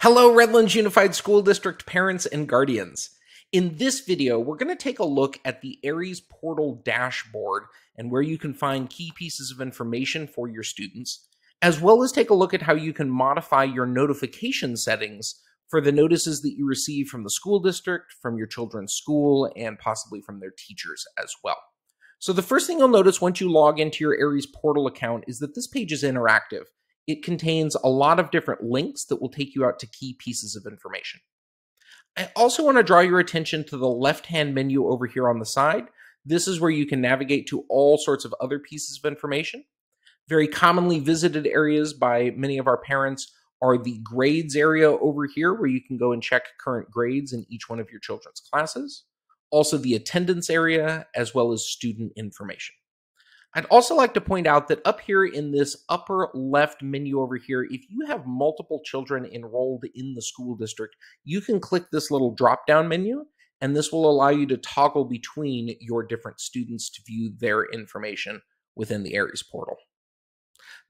Hello, Redlands Unified School District parents and guardians. In this video, we're going to take a look at the Aeries portal dashboard and where you can find key pieces of information for your students, as well as take a look at how you can modify your notification settings for the notices that you receive from the school district, from your children's school, and possibly from their teachers as well. So the first thing you'll notice once you log into your Aeries portal account is that this page is interactive. It contains a lot of different links that will take you out to key pieces of information. I also want to draw your attention to the left-hand menu over here on the side. This is where you can navigate to all sorts of other pieces of information. Very commonly visited areas by many of our parents are the grades area over here, where you can go and check current grades in each one of your children's classes. Also the attendance area, as well as student information. I'd also like to point out that up here in this upper left menu over here, if you have multiple children enrolled in the school district, you can click this little drop-down menu, and this will allow you to toggle between your different students to view their information within the Aeries portal.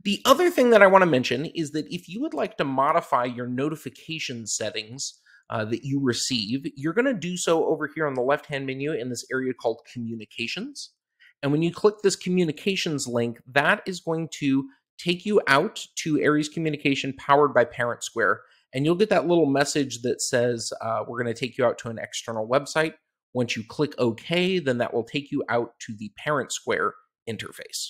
The other thing that I want to mention is that if you would like to modify your notification settings that you receive, you're going to do so over here on the left-hand menu in this area called Communications. And when you click this communications link, that is going to take you out to Aeries Communication powered by ParentSquare. And you'll get that little message that says, we're going to take you out to an external website. Once you click OK, then that will take you out to the ParentSquare interface.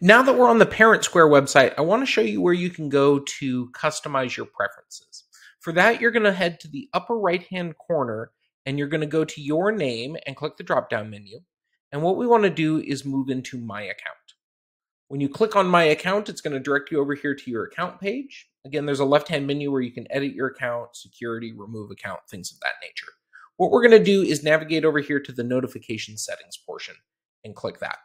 Now that we're on the ParentSquare website, I want to show you where you can go to customize your preferences. For that, you're going to head to the upper right-hand corner, and you're going to go to your name and click the drop-down menu. And what we want to do is move into My Account. When you click on My Account, it's going to direct you over here to your account page. Again, there's a left-hand menu where you can edit your account, security, remove account, things of that nature. What we're going to do is navigate over here to the notification settings portion and click that.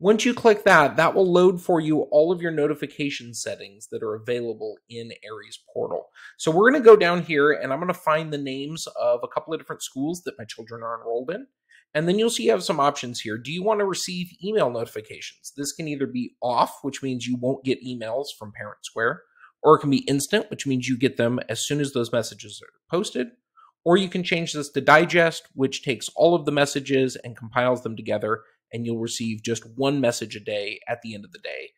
Once you click that, that will load for you all of your notification settings that are available in Aeries portal. So we're going to go down here, and I'm going to find the names of a couple of different schools that my children are enrolled in. And then you'll see you have some options here. Do you want to receive email notifications? This can either be off, which means you won't get emails from ParentSquare, or it can be instant, which means you get them as soon as those messages are posted. Or you can change this to digest, which takes all of the messages and compiles them together, and you'll receive just one message a day at the end of the day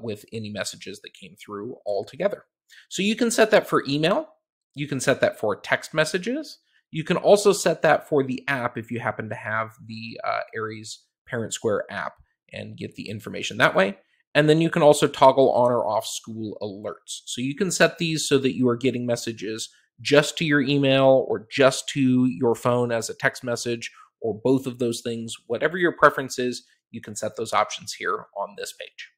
with any messages that came through all together. So you can set that for email. You can set that for text messages. You can also set that for the app if you happen to have the Aeries ParentSquare app and get the information that way. And then you can also toggle on or off school alerts. So you can set these so that you are getting messages just to your email or just to your phone as a text message or both of those things. Whatever your preference is, you can set those options here on this page.